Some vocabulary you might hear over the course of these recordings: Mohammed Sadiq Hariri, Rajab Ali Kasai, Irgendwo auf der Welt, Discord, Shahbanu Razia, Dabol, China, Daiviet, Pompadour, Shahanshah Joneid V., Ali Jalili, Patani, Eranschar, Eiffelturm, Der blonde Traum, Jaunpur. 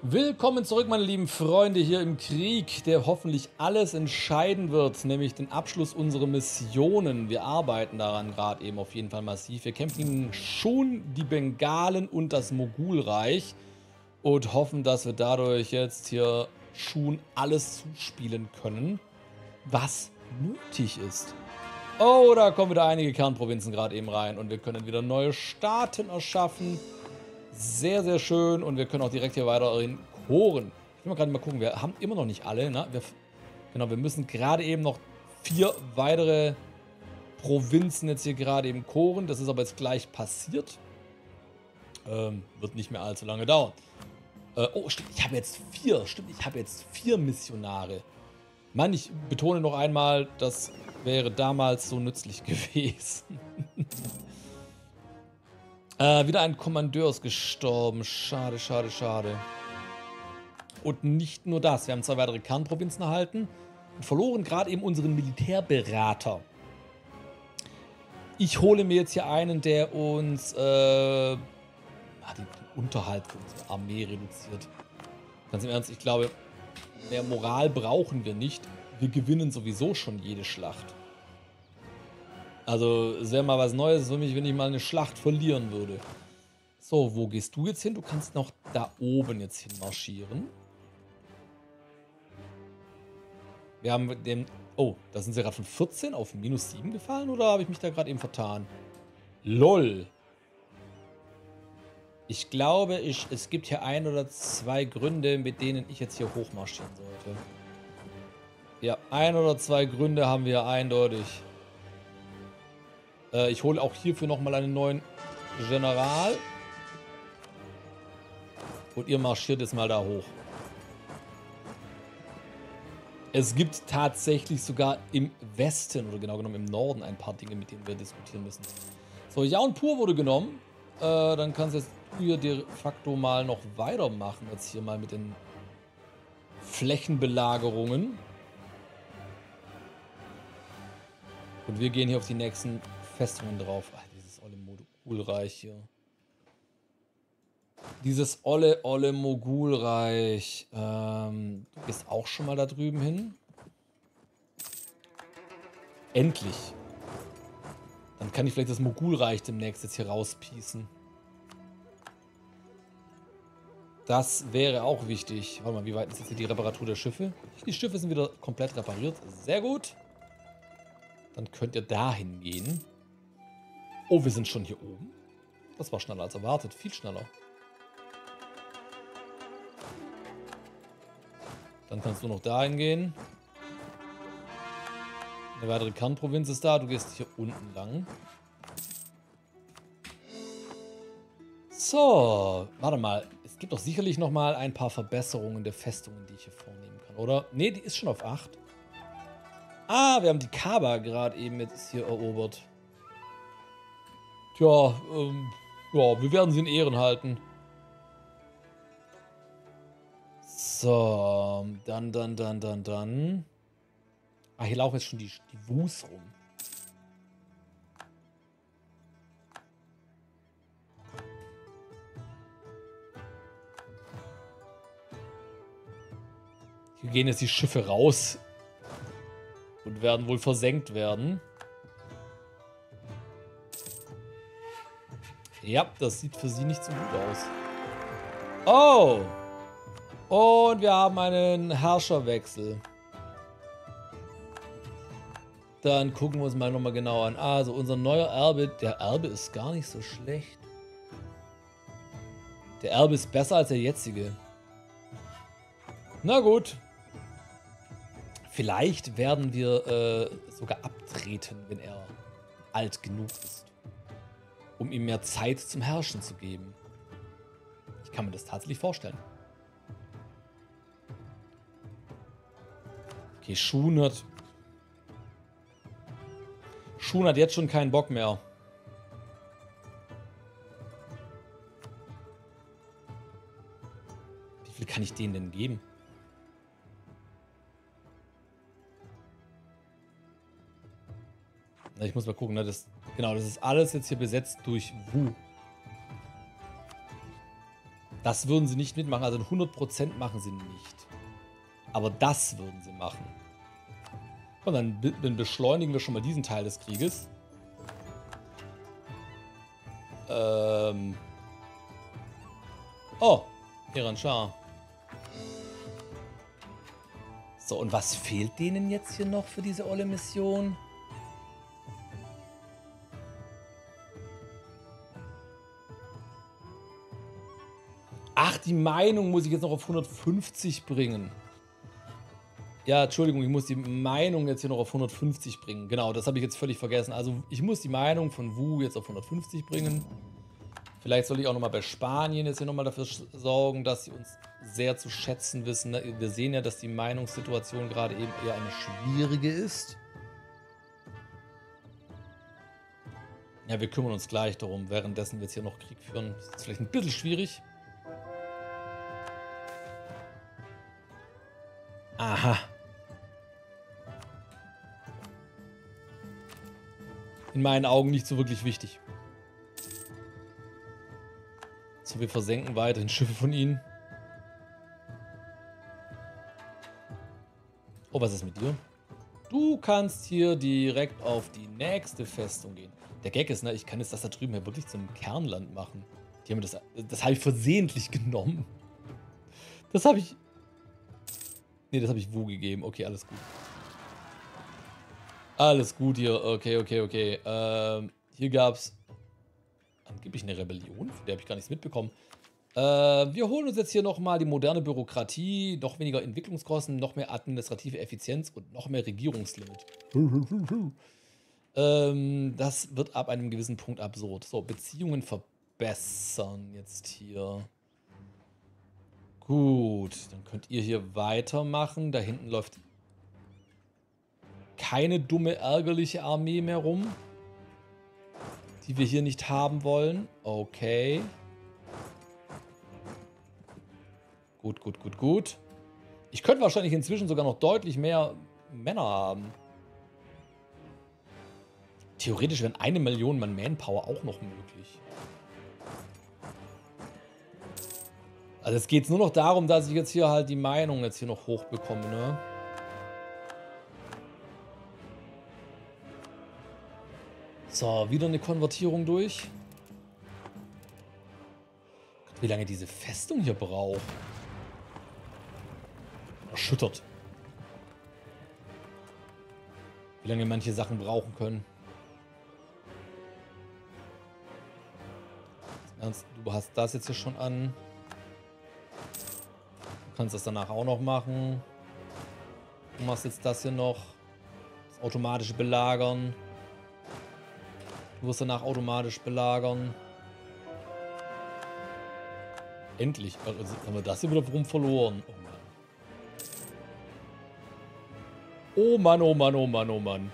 Willkommen zurück, meine lieben Freunde, hier im Krieg, der hoffentlich alles entscheiden wird, nämlich den Abschluss unserer Missionen. Wir arbeiten daran gerade eben auf jeden Fall massiv. Wir kämpfen schon die Bengalen und das Mogulreich und hoffen, dass wir dadurch jetzt hier schon alles zuspielen können, was nötig ist. Oh, da kommen wieder einige Kernprovinzen gerade eben rein und wir können wieder neue Staaten erschaffen. Sehr, sehr schön. Und wir können auch direkt hier weiter in Koren. Ich will mal gerade mal gucken. Wir haben immer noch nicht alle. Ne? Genau, wir müssen gerade eben noch 4 weitere Provinzen jetzt hier gerade eben koren. Das ist aber jetzt gleich passiert. Wird nicht mehr allzu lange dauern. Oh, stimmt. Ich habe jetzt 4. Stimmt, ich habe jetzt 4 Missionare. Mann, ich betone noch einmal, das wäre damals so nützlich gewesen. Wieder ein Kommandeur ist gestorben. Schade, schade, schade. Und nicht nur das. Wir haben 2 weitere Kernprovinzen erhalten und verloren gerade eben unseren Militärberater. Ich hole mir jetzt hier einen, der uns den Unterhalt für unsere Armee reduziert. Ganz im Ernst, ich glaube, mehr Moral brauchen wir nicht. Wir gewinnen sowieso schon jede Schlacht. Also, es wäre mal was Neues für mich, wenn ich mal eine Schlacht verlieren würde. So, wo gehst du jetzt hin? Du kannst noch da oben jetzt hin marschieren. Wir haben den... Oh, da sind sie gerade von 14 auf -7 gefallen, oder habe ich mich da gerade eben vertan? LOL! Ich glaube, es gibt hier 1 oder 2 Gründe, mit denen ich jetzt hier hochmarschieren sollte. Ja, 1 oder 2 Gründe haben wir eindeutig. Ich hole auch hierfür nochmal einen neuen General. Und ihr marschiert jetzt mal da hoch. Es gibt tatsächlich sogar im Westen, oder genau genommen im Norden, ein paar Dinge, mit denen wir diskutieren müssen. So, Jaunpur wurde genommen. Dann kannst du jetzt hier de facto mal noch weitermachen, jetzt hier mal mit den Flächenbelagerungen. Und wir gehen hier auf die nächsten Festungen drauf. Ach, dieses olle Mogulreich hier. Dieses olle Mogulreich. Du gehst auch schon mal da drüben hin. Endlich. Dann kann ich vielleicht das Mogulreich demnächst jetzt hier rauspießen. Das wäre auch wichtig. Warte mal, wie weit ist jetzt hier die Reparatur der Schiffe? Die Schiffe sind wieder komplett repariert. Sehr gut. Dann könnt ihr dahin gehen. Oh, wir sind schon hier oben. Das war schneller als erwartet. Viel schneller. Dann kannst du noch dahin gehen. Eine weitere Kernprovinz ist da. Du gehst hier unten lang. So. Warte mal. Es gibt doch sicherlich noch mal ein paar Verbesserungen der Festungen, die ich hier vornehmen kann, oder? Ne, die ist schon auf 8. Ah, wir haben die Kaba gerade eben jetzt hier erobert. Tja, ja, wir werden sie in Ehren halten. So, dann. Ah, hier laufen jetzt schon die Wus rum. Hier gehen jetzt die Schiffe raus und werden wohl versenkt werden. Ja, das sieht für sie nicht so gut aus. Oh! Und wir haben einen Herrscherwechsel. Dann gucken wir uns mal nochmal genau an. Also unser neuer Erbe, der Erbe ist gar nicht so schlecht. Der Erbe ist besser als der jetzige. Na gut. Vielleicht werden wir sogar abtreten, wenn er alt genug ist, um ihm mehr Zeit zum Herrschen zu geben. Ich kann mir das tatsächlich vorstellen. Okay, Shun hat jetzt schon keinen Bock mehr. Wie viel kann ich denen denn geben? Ich muss mal gucken, ne? Das ist alles jetzt hier besetzt durch Wu. Das würden sie nicht mitmachen, also 100% machen sie nicht. Aber das würden sie machen. Und dann beschleunigen wir schon mal diesen Teil des Krieges. Oh, Iran-Schah. So, und was fehlt denen jetzt hier noch für diese olle Mission? Ach, die Meinung muss ich jetzt noch auf 150 bringen. Ja, Entschuldigung, ich muss die Meinung jetzt hier noch auf 150 bringen. Genau, das habe ich jetzt völlig vergessen. Also ich muss die Meinung von Wu jetzt auf 150 bringen. Vielleicht soll ich auch nochmal bei Spanien jetzt hier nochmal dafür sorgen, dass sie uns sehr zu schätzen wissen. Wir sehen ja, dass die Meinungssituation gerade eben eher eine schwierige ist. Ja, wir kümmern uns gleich darum, währenddessen wir jetzt hier noch Krieg führen. Das ist vielleicht ein bisschen schwierig. Aha. In meinen Augen nicht so wirklich wichtig. So, wir versenken weiterhin Schiffe von ihnen. Oh, was ist mit dir? Du kannst hier direkt auf die nächste Festung gehen. Der Gag ist, ne, ich kann jetzt das da drüben ja wirklich zum Kernland machen. Die haben das habe ich versehentlich genommen. Das habe ich... Ne, das habe ich Wu gegeben. Okay, alles gut. Alles gut hier. Okay, okay, okay. Hier gab es angeblich eine Rebellion. Von der habe ich gar nichts mitbekommen. Wir holen uns jetzt hier nochmal die moderne Bürokratie, noch weniger Entwicklungskosten, noch mehr administrative Effizienz und noch mehr Regierungslimit. Das wird ab einem gewissen Punkt absurd. So, Beziehungen verbessern jetzt hier. Gut, dann könnt ihr hier weitermachen. Da hinten läuft keine dumme, ärgerliche Armee mehr rum, die wir hier nicht haben wollen. Okay. Gut, gut, gut, gut. Ich könnte wahrscheinlich inzwischen sogar noch deutlich mehr Männer haben. Theoretisch wären 1 Million Mann Manpower auch noch möglich. Also es geht nur noch darum, dass ich jetzt hier halt die Meinung jetzt hier noch hochbekomme, ne? So, wieder eine Konvertierung durch. Wie lange diese Festung hier braucht. Erschüttert. Wie lange manche Sachen brauchen können. Ernst, du hast das jetzt hier schon an. Kannst das danach auch noch machen. Du machst jetzt das hier noch. Das automatische Belagern. Du wirst danach automatisch belagern. Endlich. Also haben wir das hier wieder rum verloren. Oh Mann. Oh Mann, oh Mann, oh Mann, oh Mann.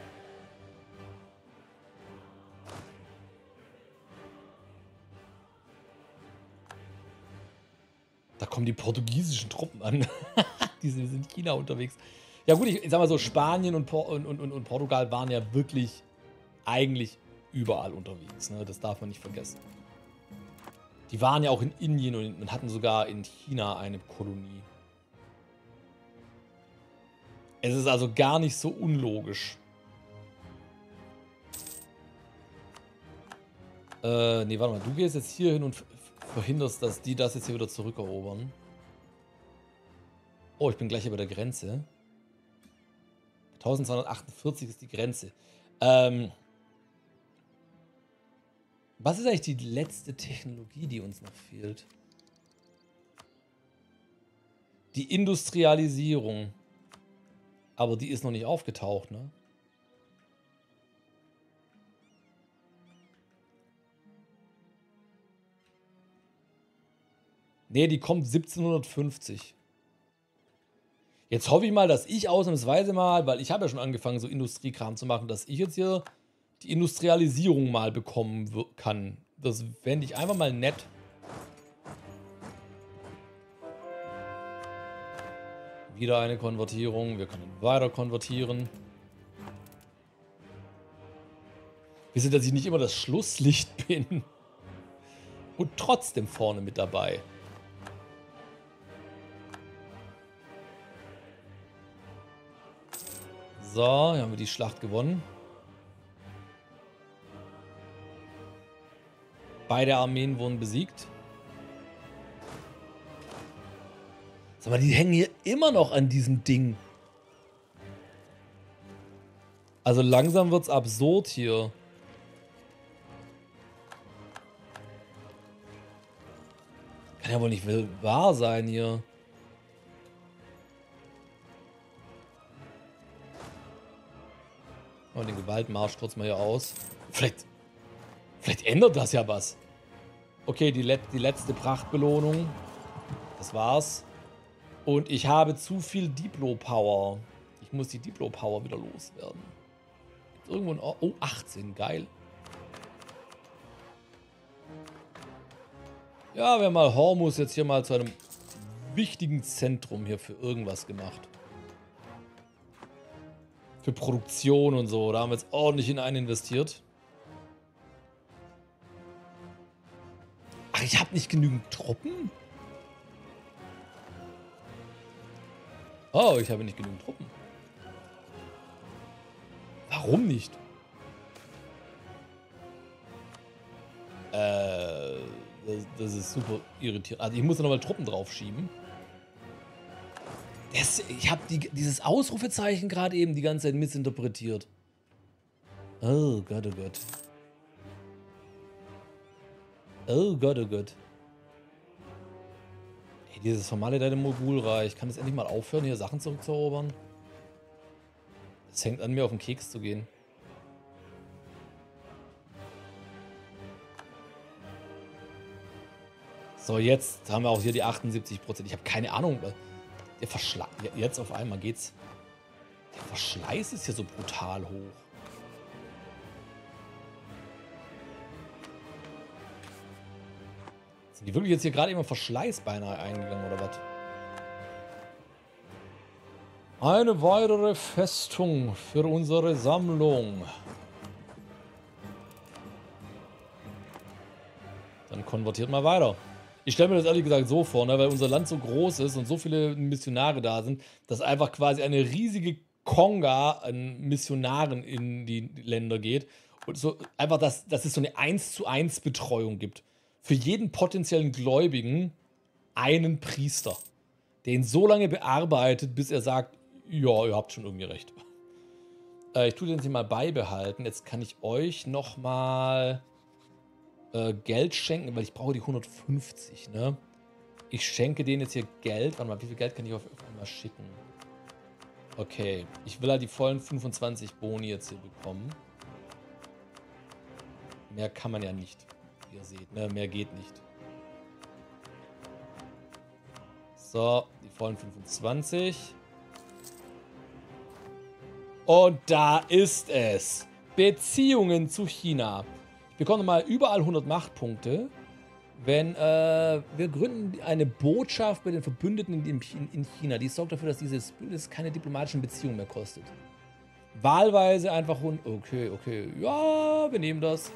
Da kommen die portugiesischen Truppen an. Die sind in China unterwegs. Ja gut, ich sag mal so, Spanien und Portugal waren ja wirklich eigentlich überall unterwegs. Ne? Das darf man nicht vergessen. Die waren ja auch in Indien und hatten sogar in China eine Kolonie. Es ist also gar nicht so unlogisch. Nee, warte mal. Du gehst jetzt hier hin und verhinderst, dass die das jetzt hier wieder zurückerobern. Oh, ich bin gleich über der Grenze. 1248 ist die Grenze. Was ist eigentlich die letzte Technologie, die uns noch fehlt? Die Industrialisierung. Aber die ist noch nicht aufgetaucht, ne? Ne, die kommt 1750. Jetzt hoffe ich mal, dass ich ausnahmsweise mal, weil ich habe ja schon angefangen, so Industriekram zu machen, dass ich jetzt hier die Industrialisierung mal bekommen kann. Das fände ich einfach mal nett. Wieder eine Konvertierung. Wir können weiter konvertieren. Wisst ihr, dass ich nicht immer das Schlusslicht bin? Und trotzdem vorne mit dabei. So, hier haben wir die Schlacht gewonnen. Beide Armeen wurden besiegt. Sag mal, die hängen hier immer noch an diesem Ding. Also langsam wird's absurd hier. Kann ja wohl nicht wahr sein hier. Und den Gewaltmarsch kurz mal hier aus. Vielleicht ändert das ja was. Okay, die letzte Prachtbelohnung. Das war's. Und ich habe zu viel Diplo-Power. Ich muss die Diplo-Power wieder loswerden. Gibt's irgendwo ein... Oh, 18. Geil. Ja, wir haben mal Hormus jetzt hier mal zu einem wichtigen Zentrum hier für irgendwas gemacht. Für Produktion und so. Da haben wir jetzt ordentlich hinein investiert. Ach, ich habe nicht genügend Truppen? Oh, ich habe nicht genügend Truppen. Warum nicht? Das ist super irritierend. Also ich muss da nochmal Truppen drauf schieben. Ich habe dieses Ausrufezeichen gerade eben die ganze Zeit missinterpretiert. Oh Gott, oh Gott. Oh Gott, oh Gott. Hey, dieses vermaledeite Mogulreich. Kann es endlich mal aufhören, hier Sachen zurückzuerobern? Es hängt an mir, auf den Keks zu gehen. So, jetzt haben wir auch hier die 78%. Ich habe keine Ahnung. Der Verschleiß. Jetzt auf einmal geht's. Der Verschleiß ist hier so brutal hoch. Sind die wirklich jetzt hier gerade immer Verschleiß beinahe eingegangen oder was? Eine weitere Festung für unsere Sammlung. Dann konvertiert mal weiter. Ich stelle mir das ehrlich gesagt so vor, ne, weil unser Land so groß ist und so viele Missionare da sind, dass einfach quasi eine riesige Konga an Missionaren in die Länder geht. Und so einfach, dass es so eine 1:1 Betreuung gibt. Für jeden potenziellen Gläubigen einen Priester, der ihn so lange bearbeitet, bis er sagt, ja, ihr habt schon irgendwie recht. Ich tue den jetzt mal beibehalten. Jetzt kann ich euch nochmal... Geld schenken, weil ich brauche die 150, ne? Ich schenke denen jetzt hier Geld. Warte mal, wie viel Geld kann ich auf einmal schicken? Okay, ich will halt die vollen 25 Boni jetzt hier bekommen. Mehr kann man ja nicht. Ihr seht, ne? Mehr geht nicht. So, die vollen 25. Und da ist es. Beziehungen zu China. Wir bekommen mal überall 100 Machtpunkte, wenn wir gründen eine Botschaft bei den Verbündeten in China. Die sorgt dafür, dass dieses Bündnis keine diplomatischen Beziehungen mehr kostet. Wahlweise einfach okay, ja, wir nehmen das.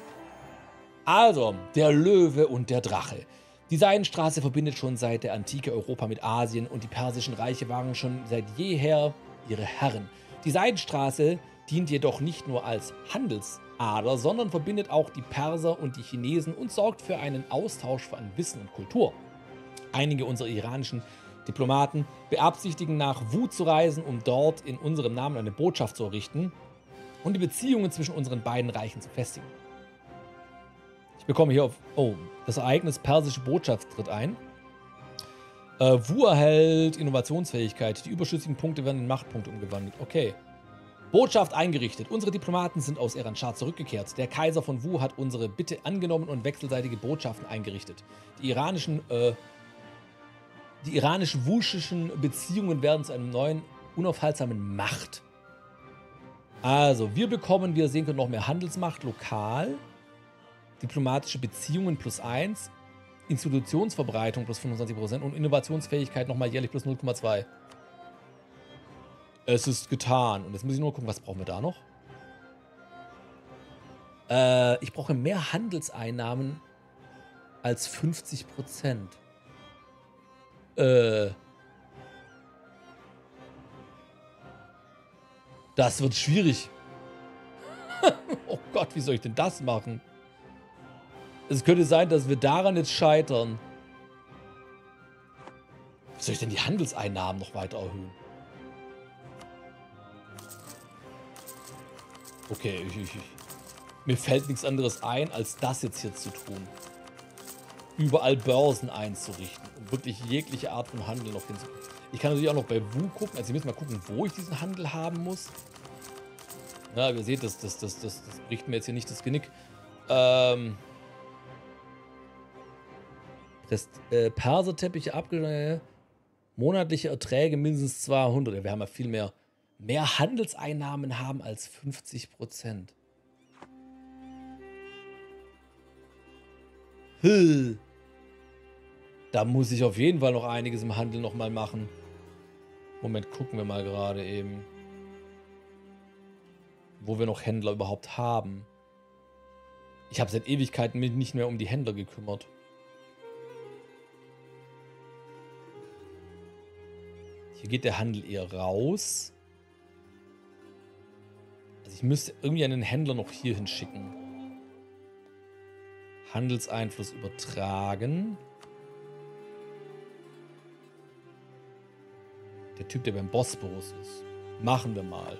Also, der Löwe und der Drache. Die Seidenstraße verbindet schon seit der Antike Europa mit Asien und die persischen Reiche waren schon seit jeher ihre Herren. Die Seidenstraße dient jedoch nicht nur als Handelsader, sondern verbindet auch die Perser und die Chinesen und sorgt für einen Austausch an Wissen und Kultur. Einige unserer iranischen Diplomaten beabsichtigen nach Wu zu reisen, um dort in unserem Namen eine Botschaft zu errichten und die Beziehungen zwischen unseren beiden Reichen zu festigen. Ich bekomme hier auf... Oh, das Ereignis persische Botschaft tritt ein. Wu erhält Innovationsfähigkeit. Die überschüssigen Punkte werden in Machtpunkte umgewandelt. Okay. Botschaft eingerichtet. Unsere Diplomaten sind aus Eranschar zurückgekehrt. Der Kaiser von Wu hat unsere Bitte angenommen und wechselseitige Botschaften eingerichtet. Die iranisch-wuschischen Beziehungen werden zu einem neuen, unaufhaltsamen Macht. Also, wir bekommen, wie ihr sehen könnt, noch mehr Handelsmacht lokal. Diplomatische Beziehungen +1. Institutionsverbreitung +25% und Innovationsfähigkeit nochmal jährlich +0,2. Es ist getan. Und jetzt muss ich nur gucken, was brauchen wir da noch? Ich brauche mehr Handelseinnahmen als 50%. Das wird schwierig. Oh Gott, wie soll ich denn das machen? Es könnte sein, dass wir daran jetzt scheitern. Soll ich denn die Handelseinnahmen noch weiter erhöhen? Okay, mir fällt nichts anderes ein, als das jetzt hier zu tun. Überall Börsen einzurichten. Um wirklich jegliche Art von Handel noch hinzukriegen. Ich kann natürlich auch noch bei Wu gucken. Also, ich muss mal gucken, wo ich diesen Handel haben muss. Na, ihr seht, das bricht mir jetzt hier nicht das Genick. Perserteppiche abgeschlossen. Monatliche Erträge mindestens 200. Ja, wir haben ja viel mehr Handelseinnahmen haben als 50%. Da muss ich auf jeden Fall noch einiges im Handel nochmal machen. Moment, gucken wir mal gerade eben, wo wir noch Händler überhaupt haben. Ich habe seit Ewigkeiten mich nicht mehr um die Händler gekümmert. Hier geht der Handel eher raus. Also ich müsste irgendwie einen Händler noch hier hinschicken. Handelseinfluss übertragen. Der Typ, der beim Bosporus ist. Machen wir mal.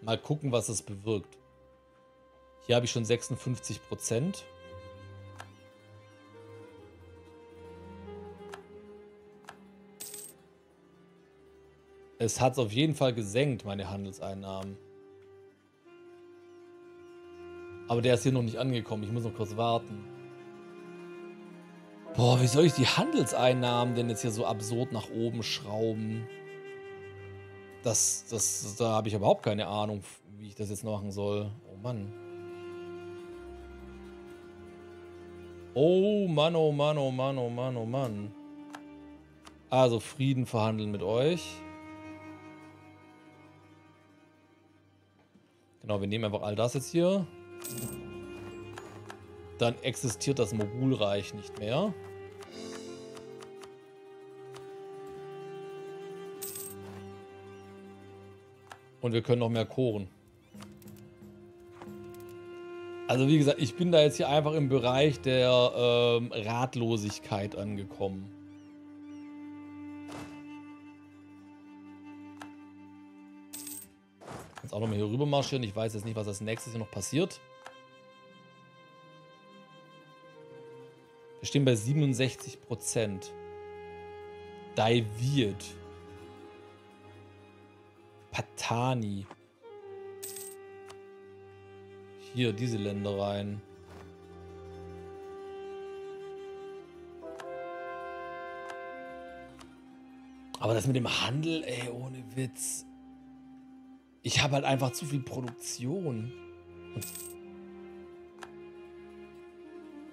Mal gucken, was es bewirkt. Hier habe ich schon 56%. Es hat es auf jeden Fall gesenkt, meine Handelseinnahmen. Aber der ist hier noch nicht angekommen. Ich muss noch kurz warten. Boah, wie soll ich die Handelseinnahmen denn jetzt hier so absurd nach oben schrauben? Da habe ich überhaupt keine Ahnung, wie ich das jetzt machen soll. Oh Mann. Oh Mann, oh Mann, oh Mann, oh Mann, oh Mann. Also Frieden verhandeln mit euch. Genau, wir nehmen einfach all das jetzt hier. Dann existiert das Mogulreich nicht mehr. Und wir können noch mehr koren. Also wie gesagt, ich bin da jetzt hier einfach im Bereich der Ratlosigkeit angekommen. Jetzt auch nochmal hier rüber marschieren. Ich weiß jetzt nicht, was als nächstes hier noch passiert. Wir stehen bei 67%. Daiviet. Patani. Hier, diese Länder rein. Aber das mit dem Handel, ey, ohne Witz. Ich habe halt einfach zu viel Produktion.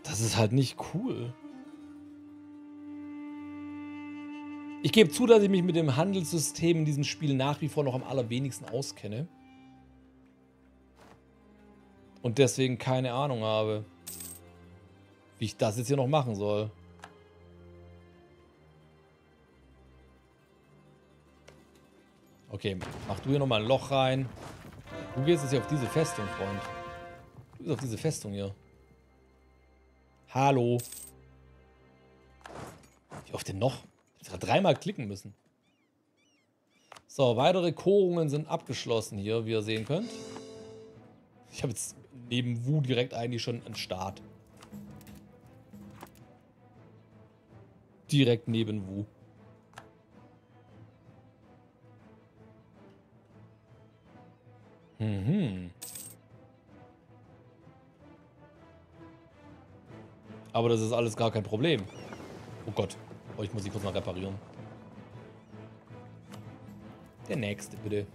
Das ist halt nicht cool. Ich gebe zu, dass ich mich mit dem Handelssystem in diesem Spiel nach wie vor noch am allerwenigsten auskenne. Und deswegen keine Ahnung habe, wie ich das jetzt hier noch machen soll. Okay, mach du hier nochmal ein Loch rein. Du gehst jetzt hier auf diese Festung, Freund. Du gehst auf diese Festung hier. Hallo. Wie oft denn noch? Ich habe dreimal klicken müssen. So, weitere Korungen sind abgeschlossen hier, wie ihr sehen könnt. Ich habe jetzt neben Wu direkt eigentlich schon einen Start. Direkt neben Wu. Mhm. Aber das ist alles gar kein Problem. Oh Gott. Oh, ich muss sie kurz mal reparieren. Der nächste, bitte.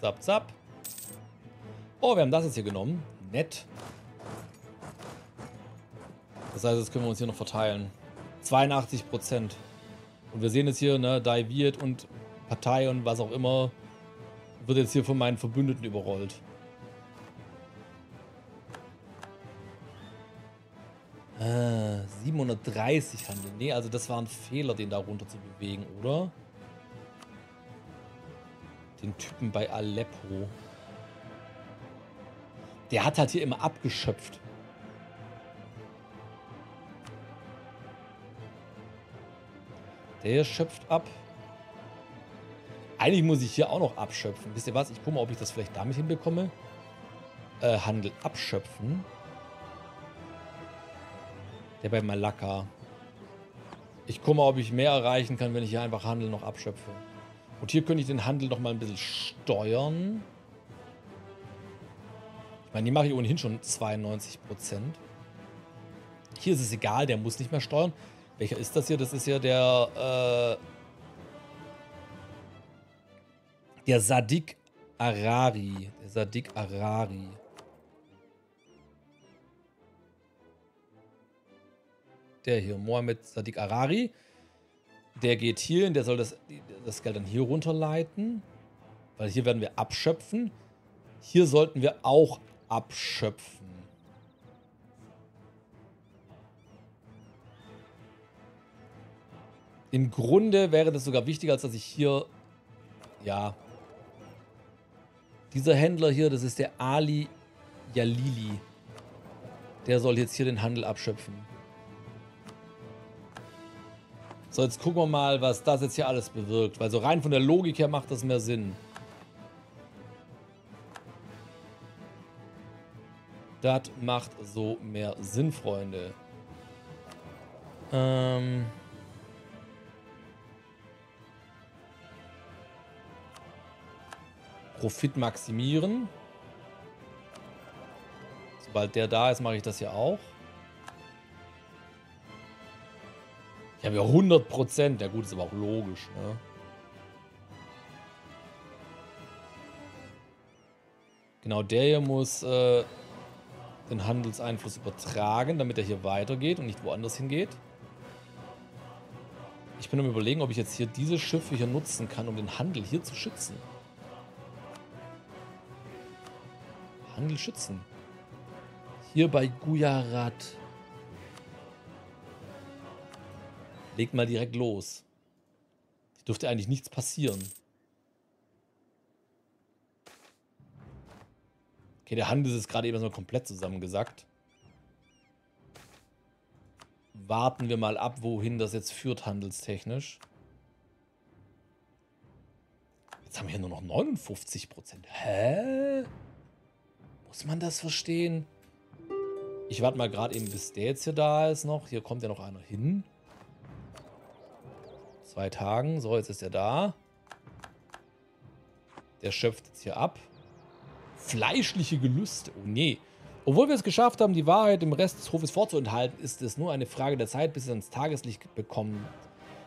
Zap, zap. Oh, wir haben das jetzt hier genommen. Nett. Das heißt, das können wir uns hier noch verteilen. 82%. Und wir sehen jetzt hier, ne, Daiviet und Partei und was auch immer wird jetzt hier von meinen Verbündeten überrollt. Ah, 730 Handel. Nee, also das war ein Fehler, den da runter zu bewegen, oder? Den Typen bei Aleppo. Der hat halt hier immer abgeschöpft. Der schöpft ab. Eigentlich muss ich hier auch noch abschöpfen. Wisst ihr was? Ich gucke mal, ob ich das vielleicht damit hinbekomme. Handel abschöpfen. Der bei Malakka. Ich gucke mal, ob ich mehr erreichen kann, wenn ich hier einfach Handel noch abschöpfe. Und hier könnte ich den Handel noch mal ein bisschen steuern. Ich meine, die mache ich ohnehin schon 92%. Hier ist es egal, der muss nicht mehr steuern. Welcher ist das hier? Das ist ja der Sadiq Hariri. Der Sadiq Hariri. Der hier, Mohammed Sadiq Hariri. Der geht hier hin, der soll das Geld dann hier runterleiten. Weil hier werden wir abschöpfen. Hier sollten wir auch abschöpfen. Im Grunde wäre das sogar wichtiger, als dass ich hier... Ja. Dieser Händler hier, das ist der Ali Jalili. Der soll jetzt hier den Handel abschöpfen. So, jetzt gucken wir mal, was das jetzt hier alles bewirkt. Weil so rein von der Logik her macht das mehr Sinn. Das macht so mehr Sinn, Freunde. Profit maximieren. Sobald der da ist, mache ich das hier auch. Ich habe ja 100%. Ja gut, ist aber auch logisch, ne? Genau, der hier muss den Handelseinfluss übertragen, damit er hier weitergeht und nicht woanders hingeht. Ich bin am Überlegen, ob ich jetzt hier diese Schiffe hier nutzen kann, um den Handel hier zu schützen. Handel schützen. Hier bei Gujarat. Legt mal direkt los. Hier dürfte eigentlich nichts passieren. Okay, der Handel ist gerade eben erstmal komplett zusammengesackt. Warten wir mal ab, wohin das jetzt führt, handelstechnisch. Jetzt haben wir hier nur noch 59%. Hä? Muss man das verstehen? Ich warte mal gerade eben, bis der jetzt hier da ist noch. Hier kommt ja noch einer hin. 2 Tagen. So, jetzt ist er da. Der schöpft jetzt hier ab. Fleischliche Gelüste. Oh nee. Obwohl wir es geschafft haben, die Wahrheit dem Rest des Hofes vorzuenthalten, ist es nur eine Frage der Zeit, bis sie ans Tageslicht bekommen.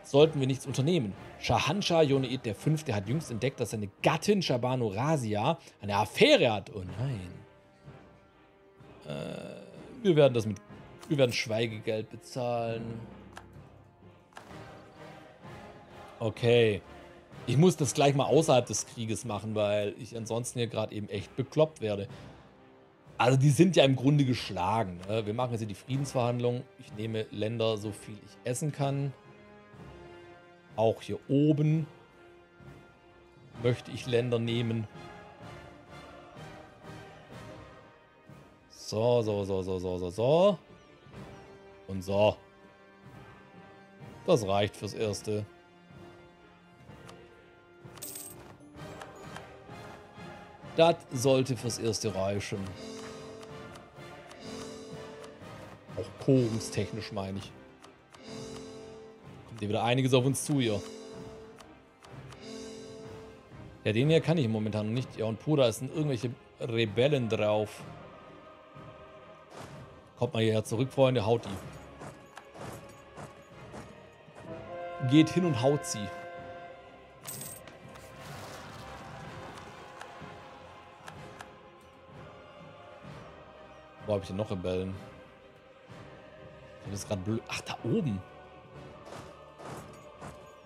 Sollten wir nichts unternehmen. Shahanshah Joneid V. hat jüngst entdeckt, dass seine Gattin Shahbanu Razia eine Affäre hat. Oh nein. Wir werden Schweigegeld bezahlen. Okay. Ich muss das gleich mal außerhalb des Krieges machen, weil ich ansonsten hier gerade eben echt bekloppt werde. Also die sind ja im Grunde geschlagen. Wir machen jetzt hier die Friedensverhandlungen. Ich nehme Länder, so viel ich essen kann. Auch hier oben möchte ich Länder nehmen. So. Und so. Das reicht fürs Erste. Das sollte fürs Erste reichen. Auch quorumstechnisch meine ich. Kommt hier wieder einiges auf uns zu hier. Ja, den hier kann ich momentan noch nicht. Ja, und Pura, es sind irgendwelche Rebellen drauf. Kommt mal hierher zurück, Freunde. Haut die. Geht hin und haut sie. Wo habe ich denn noch Rebellen? Ich habe das gerade blöd. Ach, da oben.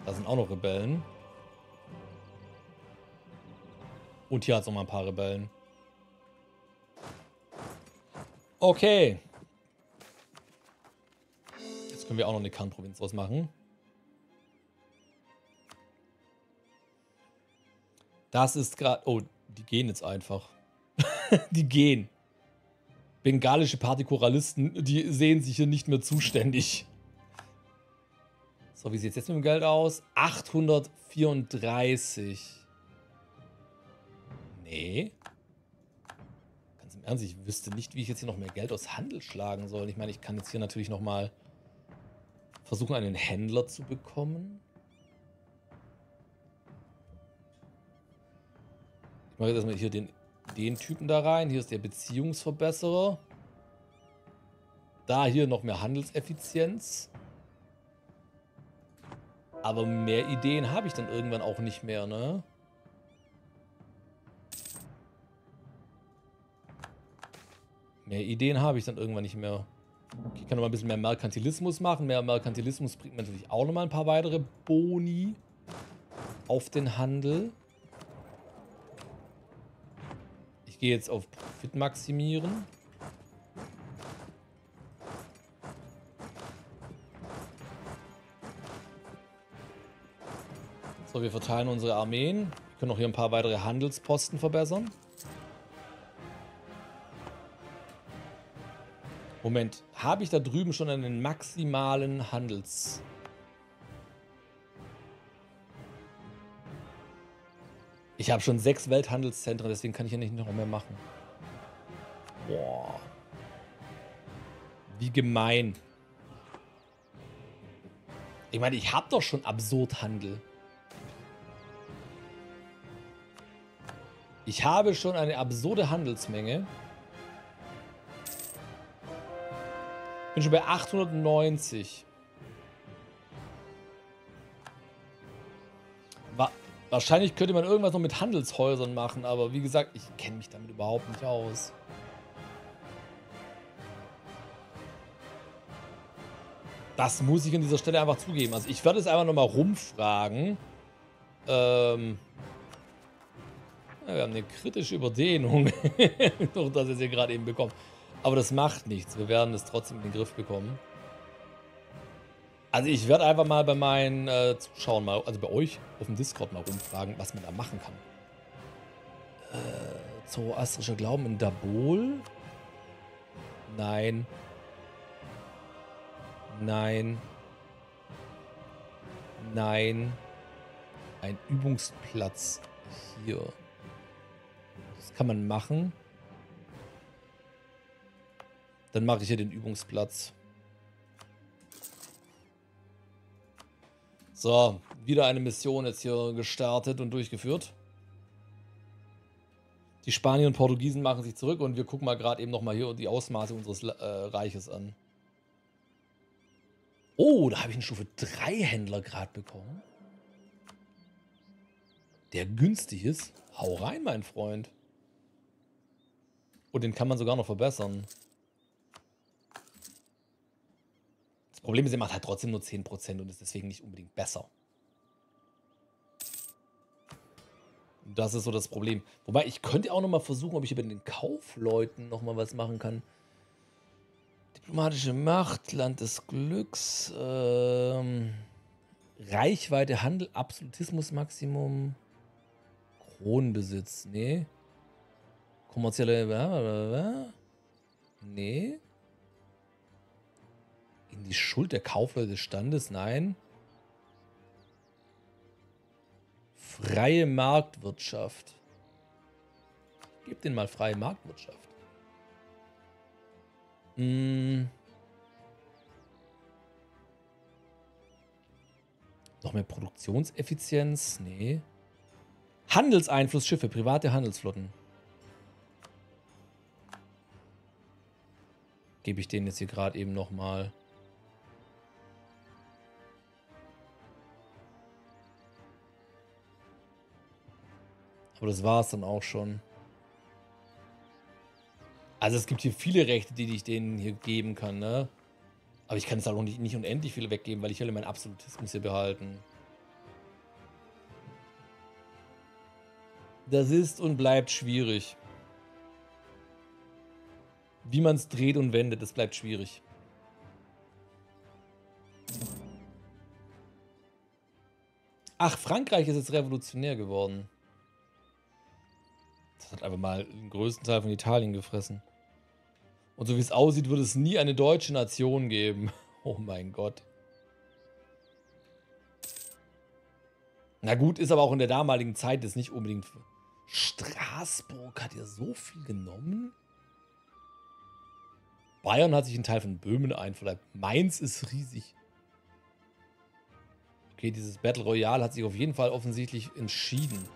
Da sind auch noch Rebellen. Und hier hat es nochmal ein paar Rebellen. Okay. Jetzt können wir auch noch eine Kernprovinz draus machen. Das ist gerade... Oh, die gehen jetzt einfach. Die gehen. Bengalische Partychoralisten, die sehen sich hier nicht mehr zuständig. So, wie sieht es jetzt mit dem Geld aus? 834. Nee. Ganz im Ernst, ich wüsste nicht, wie ich jetzt hier noch mehr Geld aus Handel schlagen soll. Ich meine, ich kann jetzt hier natürlich nochmal versuchen, einen Händler zu bekommen. Ich mache jetzt erstmal hier den Typen da rein. Hier ist der Beziehungsverbesserer. Da hier noch mehr Handelseffizienz. Aber mehr Ideen habe ich dann irgendwann auch nicht mehr, ne? Mehr Ideen habe ich dann irgendwann nicht mehr. Okay, ich kann nochmal ein bisschen mehr Merkantilismus machen. Mehr Merkantilismus bringt mir natürlich auch nochmal ein paar weitere Boni auf den Handel. Ich gehe jetzt auf Profit maximieren. So, wir verteilen unsere Armeen. Wir können auch hier ein paar weitere Handelsposten verbessern. Moment, habe ich da drüben schon einen maximalen Handels... Ich habe schon 6 Welthandelszentren, deswegen kann ich ja nicht noch mehr machen. Boah. Wie gemein. Ich meine, ich habe doch schon absurd Handel. Ich habe schon eine absurde Handelsmenge. Bin schon bei 890. Wahrscheinlich könnte man irgendwas noch mit Handelshäusern machen, aber wie gesagt, ich kenne mich damit überhaupt nicht aus. Das muss ich an dieser Stelle einfach zugeben. Also ich werde es einfach nochmal rumfragen. Ja, wir haben eine kritische Überdehnung, durch das wir sie gerade eben bekommen. Aber das macht nichts, wir werden es trotzdem in den Griff bekommen. Also ich werde einfach mal bei meinen Zuschauern, also bei euch auf dem Discord mal rumfragen, was man da machen kann. Zoroastrischer Glauben in Dabol? Nein. Nein. Nein. Ein Übungsplatz hier. Das kann man machen. Dann mache ich hier den Übungsplatz. So, wieder eine Mission jetzt hier gestartet und durchgeführt. Die Spanier und Portugiesen machen sich zurück und wir gucken mal gerade eben nochmal hier die Ausmaße unseres Reiches an. Oh, da habe ich einen Stufe 3 Händler gerade bekommen. Der günstig ist. Hau rein, mein Freund. Und den kann man sogar noch verbessern. Problem ist, er macht halt trotzdem nur 10% und ist deswegen nicht unbedingt besser. Das ist so das Problem. Wobei, ich könnte auch nochmal versuchen, ob ich über den Kaufleuten nochmal was machen kann. Diplomatische Macht, Land des Glücks, Reichweite, Handel, Absolutismusmaximum, Kronenbesitz, nee. Kommerzielle, nee. In die Schuld der Kaufleute des Standes? Nein. Freie Marktwirtschaft. Ich gebe denen mal freie Marktwirtschaft. Hm. Noch mehr Produktionseffizienz? Nee. Handelseinfluss, Schiffe, private Handelsflotten. Gebe ich denen jetzt hier gerade eben nochmal. Aber das war es dann auch schon. Also es gibt hier viele Rechte, die ich denen hier geben kann, ne? Aber ich kann es halt auch nicht unendlich viele weggeben, weil ich will meinen Absolutismus hier behalten. Das ist und bleibt schwierig. Wie man es dreht und wendet, das bleibt schwierig. Ach, Frankreich ist jetzt revolutionär geworden. Das hat einfach mal den größten Teil von Italien gefressen. Und so wie es aussieht, würde es nie eine deutsche Nation geben. Oh mein Gott. Na gut, ist aber auch in der damaligen Zeit jetzt nicht unbedingt... Straßburg hat ja so viel genommen. Bayern hat sich einen Teil von Böhmen einverleibt. Mainz ist riesig. Okay, dieses Battle Royale hat sich auf jeden Fall offensichtlich entschieden.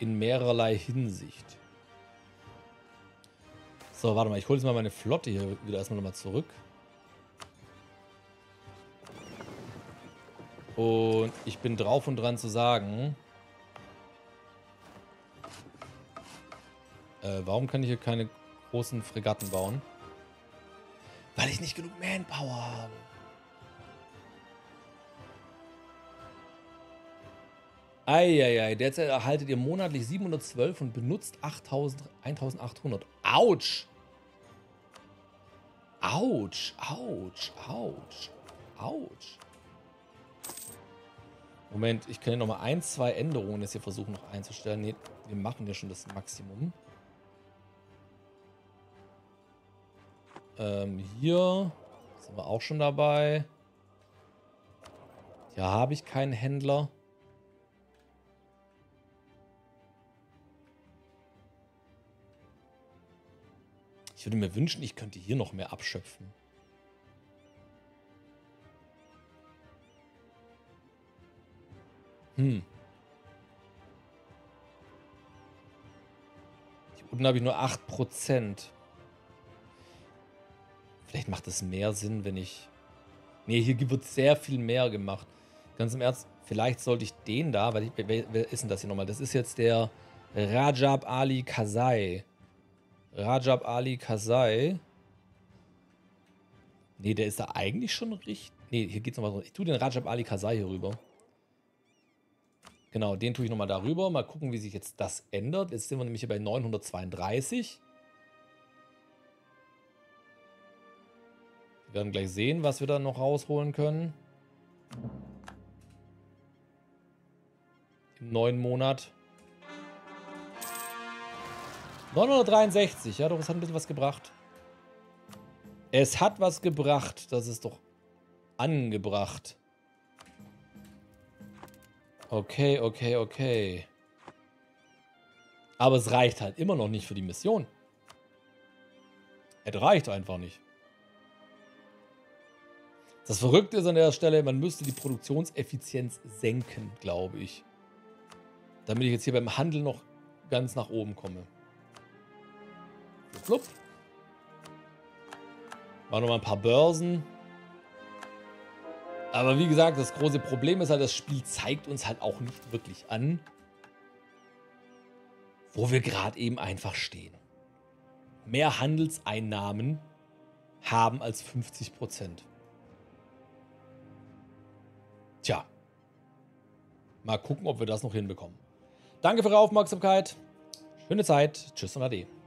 In mehrerlei Hinsicht. So, warte mal. Ich hole jetzt mal meine Flotte hier wieder erstmal nochmal zurück. Und ich bin drauf und dran zu sagen... warum kann ich hier keine großen Fregatten bauen? Weil ich nicht genug Manpower habe. Eieiei, derzeit erhaltet ihr monatlich 712 und benutzt 1800. Autsch! Autsch, autsch, autsch, autsch. Moment, ich kann hier nochmal 1, 2 Änderungen jetzt hier versuchen noch einzustellen. Ne, wir machen ja schon das Maximum. Hier sind wir auch schon dabei. Hier habe ich keinen Händler. Ich würde mir wünschen, ich könnte hier noch mehr abschöpfen. Hm. Hier unten habe ich nur 8%. Vielleicht macht es mehr Sinn, wenn ich... Ne, hier wird sehr viel mehr gemacht. Ganz im Ernst, vielleicht sollte ich den da... Weil ich, wer ist denn das hier nochmal? Das ist jetzt der Rajab Ali Kasai. Rajab Ali Kasai. Ne, der ist da eigentlich schon richtig. Ne, hier geht's nochmal. Ich tue den Rajab Ali Kasai hier rüber. Genau, den tue ich nochmal darüber. Mal gucken, wie sich jetzt das ändert. Jetzt sind wir nämlich hier bei 932. Wir werden gleich sehen, was wir da noch rausholen können. Im neuen Monat. 963, ja doch, es hat ein bisschen was gebracht. Es hat was gebracht, das ist doch angebracht. Okay, okay, okay. Aber es reicht halt immer noch nicht für die Mission. Es reicht einfach nicht. Das Verrückte ist an der Stelle, man müsste die Produktionseffizienz senken, glaube ich. Damit ich jetzt hier beim Handel noch ganz nach oben komme. Flupp. War noch mal ein paar Börsen. Aber wie gesagt, das große Problem ist halt, das Spiel zeigt uns halt auch nicht wirklich an, wo wir gerade eben einfach stehen. Mehr Handelseinnahmen haben als 50%. Tja. Mal gucken, ob wir das noch hinbekommen. Danke für eure Aufmerksamkeit. Schöne Zeit. Tschüss und Ade.